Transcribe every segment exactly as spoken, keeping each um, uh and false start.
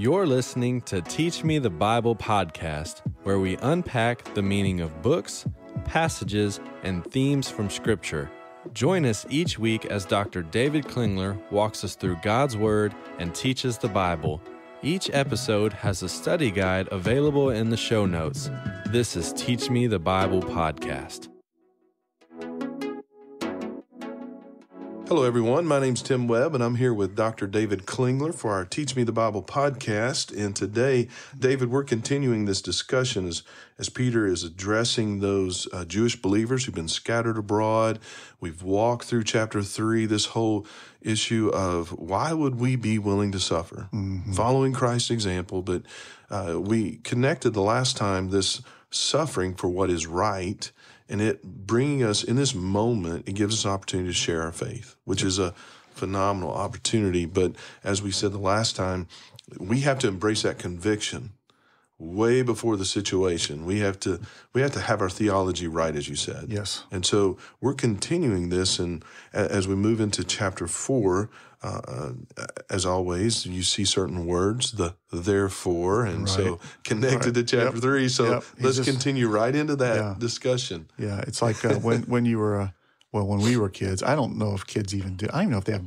You're listening to Teach Me the Bible Podcast, where we unpack the meaning of books, passages, and themes from Scripture. Join us each week as Doctor David Klingler walks us through God's Word and teaches the Bible. Each episode has a study guide available in the show notes. This is Teach Me the Bible Podcast. Hello everyone, my name's Tim Webb, and I'm here with Doctor David Klingler for our Teach Me the Bible podcast. And today, David, we're continuing this discussion as, as Peter is addressing those uh, Jewish believers who've been scattered abroad. We've walked through chapter three, this whole issue of why would we be willing to suffer, mm-hmm. following Christ's example. But uh, we connected the last time this suffering for what is right, and it bringing us in this moment, it gives us an opportunity to share our faith, which is a phenomenal opportunity. But as we said the last time, we have to embrace that conviction way before the situation. We have to we have to have our theology right, as you said. Yes. And so we're continuing this, and as we move into chapter four, uh, as always, you see certain words, the therefore, and right. so connected right. to chapter yep. three. So yep. let's just continue right into that yeah. discussion. Yeah, it's like uh, when when you were uh, well, when we were kids. I don't know if kids even do. I don't even know if they have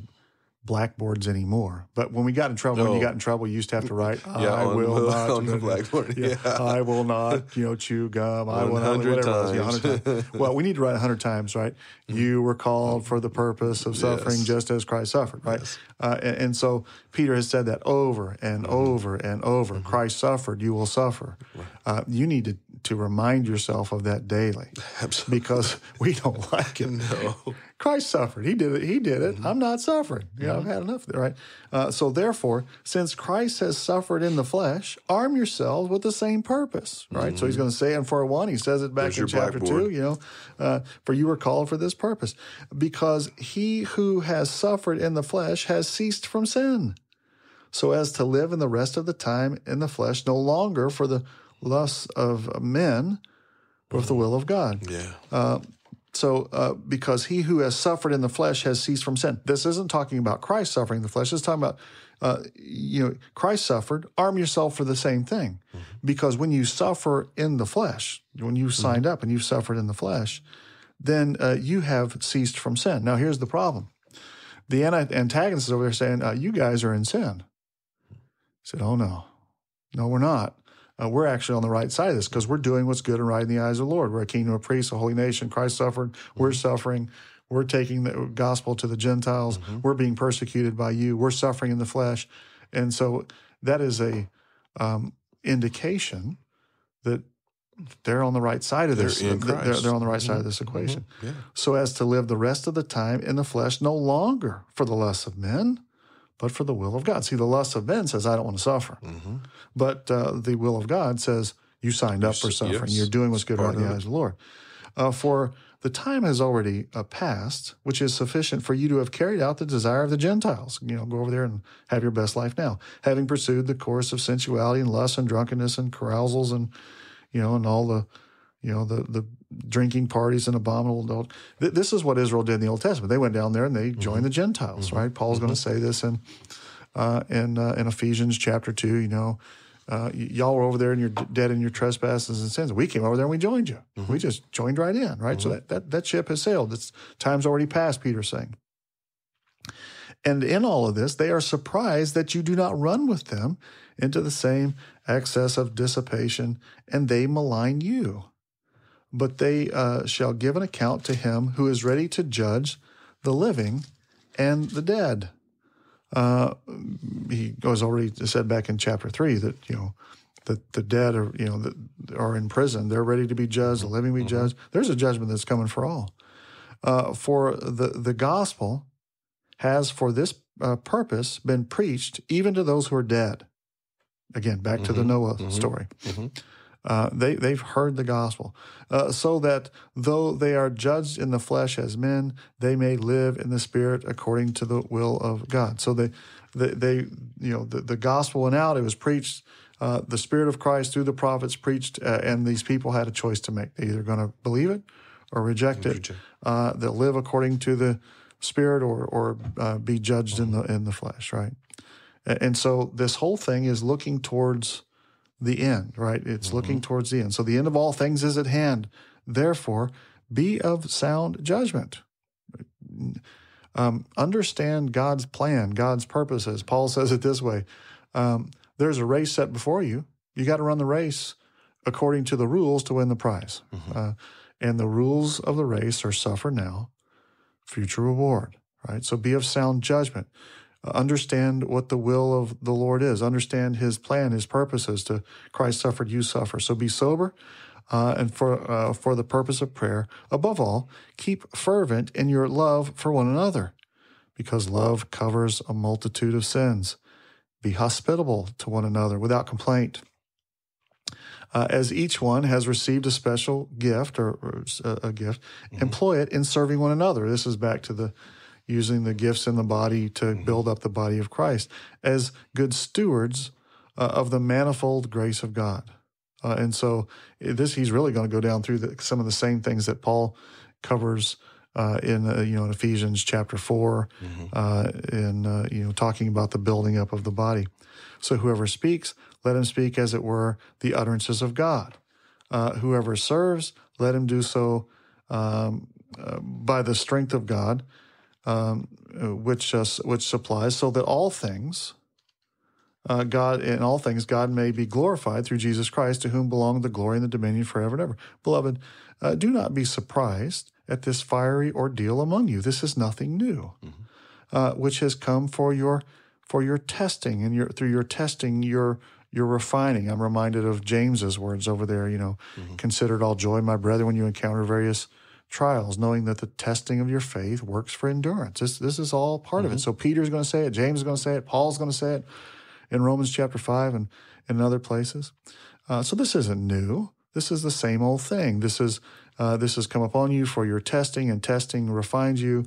blackboards anymore. But when we got in trouble, no. when you got in trouble, you used to have to write, yeah, I on, will not. On the blackboard, yeah. yeah. I will not, you know, chew gum. I will not, whatever times. Else, yeah, times. Well, we need to write one hundred times, right? Mm-hmm. You were called for the purpose of suffering yes. just as Christ suffered, right? Yes. Uh, and, and so Peter has said that over and mm-hmm. over and over. Mm-hmm. Christ suffered, you will suffer. Right. Uh, you need to, to remind yourself of that daily. Absolutely. Because we don't like it. No. Christ suffered. He did it. He did it. Mm-hmm. I'm not suffering. Yeah, mm-hmm. I've had enough of it, right? Uh, so therefore, since Christ has suffered in the flesh, arm yourselves with the same purpose, right? Mm-hmm. So he's going to say in four one, he says it back There's in chapter blackboard. two, you know, uh, for you were called for this purpose, because he who has suffered in the flesh has ceased from sin, so as to live in the rest of the time in the flesh, no longer for the lusts of men, but for the will of God. Yeah. Uh, So, uh, because he who has suffered in the flesh has ceased from sin. This isn't talking about Christ suffering in the flesh. It's talking about, uh, you know, Christ suffered. Arm yourself for the same thing. Mm-hmm. Because when you suffer in the flesh, when you signed mm-hmm. up and you suffered in the flesh, then uh, you have ceased from sin. Now, here's the problem. The antagonists over there saying, uh, you guys are in sin. I said, oh, no. No, we're not. Uh, we're actually on the right side of this because we're doing what's good and right in the eyes of the Lord. We're a kingdom of priests, a holy nation. Christ suffered. We're mm-hmm. suffering. We're taking the gospel to the Gentiles. Mm-hmm. We're being persecuted by you. We're suffering in the flesh. And so that is a um, indication that they're on the right side of this. They're, they're, they're on the right side mm-hmm. of this equation. Mm-hmm. Yeah. So as to live the rest of the time in the flesh, no longer for the lusts of men, but for the will of God. See, the lust of men says, I don't want to suffer. Mm-hmm. But uh, the will of God says, you signed up for suffering. Yes. You're doing what's good right in the eyes of the Lord. Uh, for the time has already uh, passed, which is sufficient for you to have carried out the desire of the Gentiles. You know, go over there and have your best life now. Having pursued the course of sensuality and lust and drunkenness and carousals and, you know, and all the, you know, the, the drinking parties and abominable adult. This is what Israel did in the Old Testament. They went down there and they joined mm-hmm. the Gentiles, mm-hmm. right? Paul's mm-hmm. going to say this in uh, in, uh, in Ephesians chapter two, you know, uh, y- y'all were over there and you're d- dead in your trespasses and sins. We came over there and we joined you. Mm-hmm. We just joined right in, right? Mm-hmm. So that, that, that ship has sailed. It's time's already passed, Peter's saying. And in all of this, they are surprised that you do not run with them into the same excess of dissipation, and they malign you. But they uh, shall give an account to him who is ready to judge the living and the dead. Uh, he goes already said back in chapter three that you know that the dead are you know that are in prison. They're ready to be judged. The living be mm-hmm. judged. There's a judgment that's coming for all. Uh, for the the gospel has for this uh, purpose been preached even to those who are dead. Again, back mm-hmm. to the Noah mm-hmm. story. Mm-hmm. Uh, they, they've heard the gospel, uh, so that though they are judged in the flesh as men, they may live in the spirit according to the will of God. So they, they, they you know, the, the gospel went out. It was preached. Uh, the Spirit of Christ through the prophets preached, uh, and these people had a choice to make. They're either going to believe it or reject it. Uh, they'll live according to the Spirit or or uh, be judged in the in the flesh, right? And so this whole thing is looking towards the end, right? It's mm-hmm. looking towards the end. So the end of all things is at hand. Therefore, be of sound judgment. Um, understand God's plan, God's purposes. Paul says it this way. Um, there's a race set before you. You got to run the race according to the rules to win the prize. Mm-hmm. Uh, and the rules of the race are suffer now, future reward, right? So be of sound judgment. Uh, understand what the will of the Lord is. Understand his plan, his purposes. To Christ suffered, you suffer. So be sober. Uh, and for uh, for the purpose of prayer, above all, keep fervent in your love for one another, because love covers a multitude of sins. Be hospitable to one another without complaint. Uh, as each one has received a special gift or, or a, a gift, mm-hmm. employ it in serving one another. This is back to the using the gifts in the body to mm-hmm. build up the body of Christ as good stewards uh, of the manifold grace of God. Uh, and so this, he's really going to go down through the, some of the same things that Paul covers uh, in uh, you know in Ephesians chapter four, mm-hmm. uh, in uh, you know talking about the building up of the body. So whoever speaks, let him speak as it were the utterances of God. Uh, whoever serves, let him do so um, uh, by the strength of God, um, which uh, which supplies, so that all things. Uh, God, in all things, God may be glorified through Jesus Christ, to whom belong the glory and the dominion forever and ever. Beloved, uh, do not be surprised at this fiery ordeal among you. This is nothing new, mm-hmm. uh, which has come for your for your testing and your through your testing, your your refining. I'm reminded of James's words over there. You know, mm-hmm. consider it all joy, my brethren, when you encounter various trials, knowing that the testing of your faith works for endurance. This this is all part mm-hmm. of it. So Peter's going to say it. James is going to say it. Paul's going to say it. In Romans chapter five and in other places, uh, so this isn't new. This is the same old thing. This is uh, this has come upon you for your testing, and testing refines you.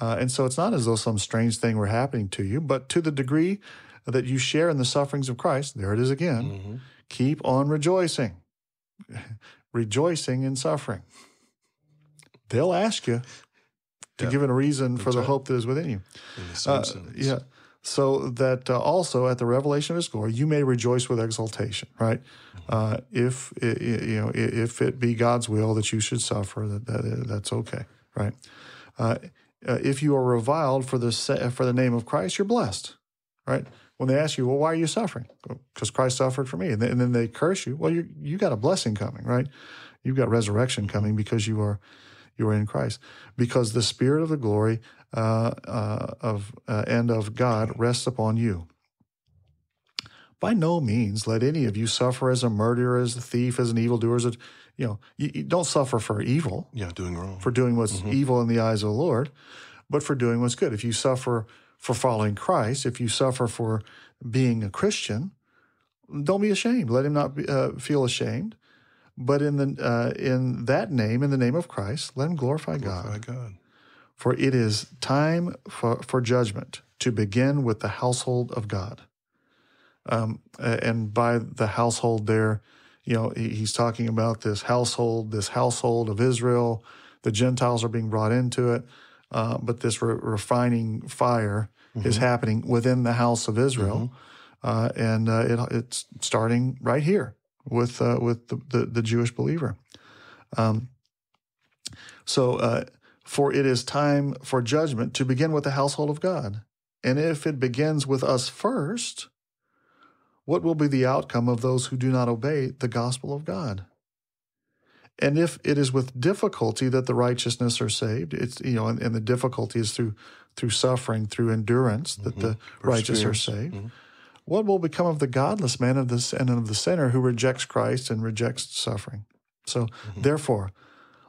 Uh, and so it's not as though some strange thing were happening to you, but to the degree that you share in the sufferings of Christ, there it is again. Mm-hmm. Keep on rejoicing, rejoicing in suffering. They'll ask you to yeah. give it a reason for the hope that is within you. In the same uh, sense. Yeah. So that uh, also at the revelation of His glory, you may rejoice with exultation, right? Uh, if it, you know, if it be God's will that you should suffer, that, that that's okay, right? Uh, if you are reviled for the for the name of Christ, you're blessed, right? When they ask you, well, why are you suffering? Because Christ suffered for me, and then they curse you. Well, you you got a blessing coming, right? You've got resurrection coming because you are you are in Christ, because the Spirit of the glory. Uh, uh, of uh, and of God rests upon you. By no means let any of you suffer as a murderer, as a thief, as an evildoer. As a, you know, you, you don't suffer for evil. Yeah, doing wrong. For doing what's mm-hmm. evil in the eyes of the Lord, but for doing what's good. If you suffer for following Christ, if you suffer for being a Christian, don't be ashamed. Let him not be, uh, feel ashamed. But in the uh, in that name, in the name of Christ, let him glorify, glorify God. God. For it is time for, for judgment to begin with the household of God. Um, and by the household there, you know, he's talking about this household, this household of Israel. The Gentiles are being brought into it, uh, but this re- refining fire mm-hmm. is happening within the house of Israel. Mm-hmm. Uh, and uh, it, it's starting right here with uh, with the, the, the Jewish believer. Um, so... Uh, For it is time for judgment to begin with the household of God. And if it begins with us first, what will be the outcome of those who do not obey the gospel of God? And if it is with difficulty that the righteousness are saved, it's you know, and, and the difficulty is through through suffering, through endurance, that mm-hmm. the righteous are saved. Mm-hmm. What will become of the godless man of this and of the sinner who rejects Christ and rejects suffering? So mm-hmm. therefore,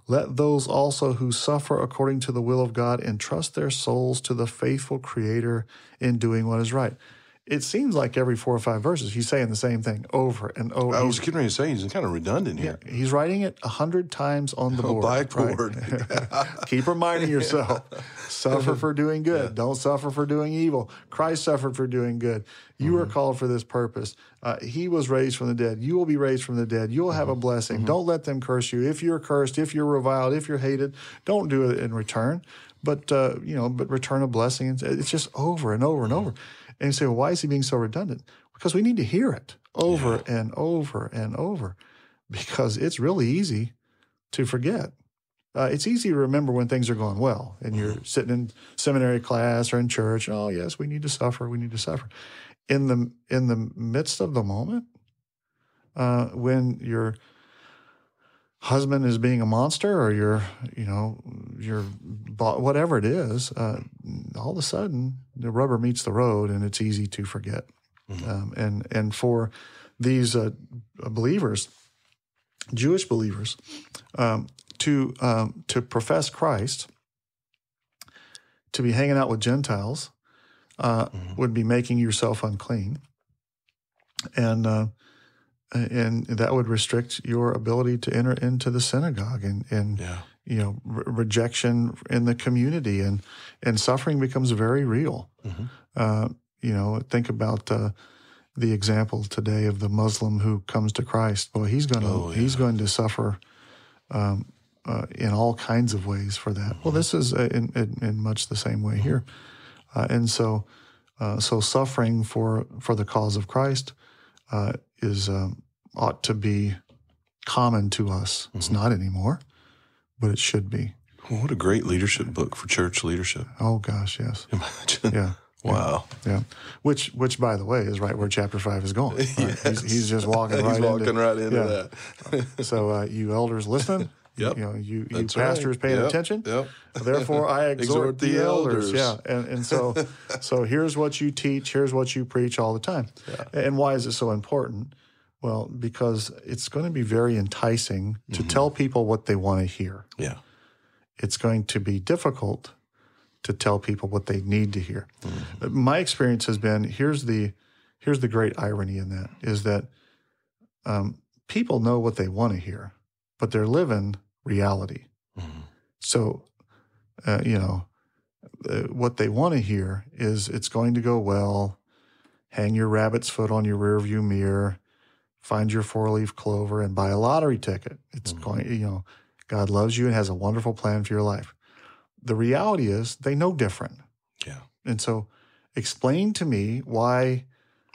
let those also who suffer according to the will of God entrust their souls to the faithful Creator in doing what is right. It seems like every four or five verses, he's saying the same thing over and over. I was getting ready to say he's kind of redundant here. Yeah, he's writing it a hundred times on the board. By board. Right? Keep reminding yourself, suffer for doing good. Yeah. Don't suffer for doing evil. Christ suffered for doing good. You mm-hmm. are called for this purpose. Uh, he was raised from the dead. You will be raised from the dead. You'll have mm-hmm. a blessing. Mm-hmm. Don't let them curse you. If you're cursed, if you're reviled, if you're hated, don't do it in return, but uh, you know, but return a blessing. It's just over and over and over. And you say, well, why is he being so redundant? Because we need to hear it over yeah. and over and over, because it's really easy to forget. Uh, it's easy to remember when things are going well and you're mm-hmm. sitting in seminary class or in church. Oh, yes, we need to suffer. We need to suffer. In the in the midst of the moment, uh, when your husband is being a monster or your, you know, your whatever it is, uh, all of a sudden the rubber meets the road and it's easy to forget. Mm-hmm. Um, and, and for these uh, believers, Jewish believers, um, to um, to profess Christ, to be hanging out with Gentiles, uh, mm-hmm. would be making yourself unclean, and uh, and that would restrict your ability to enter into the synagogue, and and yeah. you know, re- rejection in the community, and and suffering becomes very real. Mm-hmm. Uh, you know, think about uh, the example today of the Muslim who comes to Christ. Well, he's going to oh, yeah. he's going to suffer. Um, Uh, in all kinds of ways for that. Mm-hmm. Well, this is uh, in, in, in much the same way mm-hmm. here. Uh, and so uh, so suffering for, for the cause of Christ uh, is um, ought to be common to us. Mm-hmm. It's not anymore, but it should be. Well, what a great leadership book for church leadership. Oh, gosh, yes. Imagine. Yeah. Wow. Yeah. yeah. Which, which, by the way, is right where chapter five is going. Right? Yes. he's, he's just walking he's right into He's walking right into yeah. that. So uh, you elders, listen. Yep. You know, you, you pastors right. paying yep. attention. Yep. Therefore, I exhort, exhort the, the elders. elders. Yeah, and, and so, so here's what you teach. Here's what you preach all the time. Yeah. And why is it so important? Well, because it's going to be very enticing to mm-hmm. tell people what they want to hear. Yeah, it's going to be difficult to tell people what they need to hear. Mm-hmm. My experience has been here's the here's the great irony in that is that um, people know what they want to hear, but they're living reality. Mm-hmm. So, uh, you know, uh, what they want to hear is it's going to go well, hang your rabbit's foot on your rearview mirror, find your four-leaf clover, and buy a lottery ticket. It's mm-hmm. going, you know, God loves you and has a wonderful plan for your life. The reality is they know different. Yeah. And so explain to me why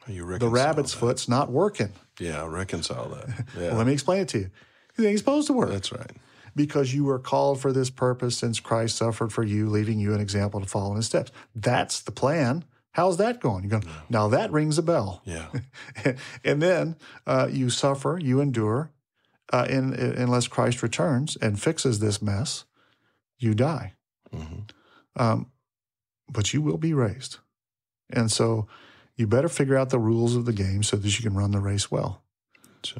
the rabbit's that. foot's not working. Yeah, reconcile that. Yeah. Well, let me explain it to you. It ain't supposed to work. That's right. Because you were called for this purpose since Christ suffered for you, leaving you an example to follow in his steps. That's the plan. How's that going? You're going, yeah. Now that rings a bell. Yeah. And then uh, you suffer, you endure, uh, in, in, unless Christ returns and fixes this mess, you die. Mm-hmm. Um, but you will be raised. And so you better figure out the rules of the game so that you can run the race well.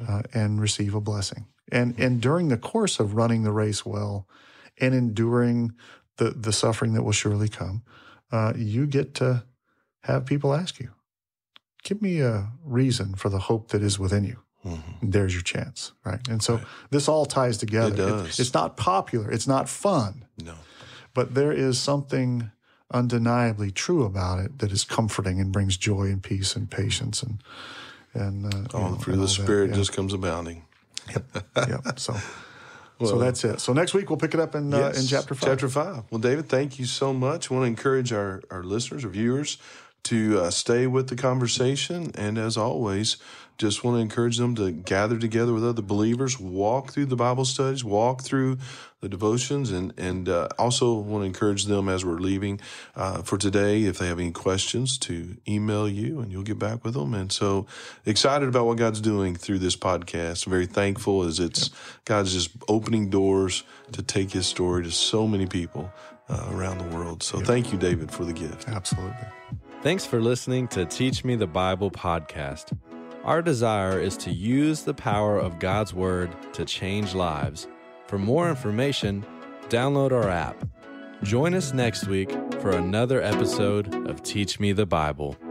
Uh, and receive a blessing. And mm-hmm. and during the course of running the race well and enduring the, the suffering that will surely come, uh, you get to have people ask you, give me a reason for the hope that is within you. Mm-hmm. There's your chance, right? And so right. this all ties together. It does. It, it's not popular. It's not fun. No. But there is something undeniably true about it that is comforting and brings joy and peace and patience and And, uh, all you know, the fruit of the Spirit that, yeah. just comes abounding. Yep. Yep. So, well, so that's it. So next week we'll pick it up in yes, uh, in chapter five. Chapter five. Well, David, thank you so much. I want to encourage our, our listeners, our viewers, to uh, stay with the conversation. And as always, just want to encourage them to gather together with other believers, walk through the Bible studies, walk through the devotions, and and uh, also want to encourage them as we're leaving uh, for today, if they have any questions, to email you and you'll get back with them. And so excited about what God's doing through this podcast. I'm very thankful as it's yeah. God's just opening doors to take his story to so many people uh, around the world. So yeah. thank you, David, for the gift. Absolutely. Thanks for listening to Teach Me the Bible podcast. Our desire is to use the power of God's Word to change lives. For more information, download our app. Join us next week for another episode of Teach Me the Bible.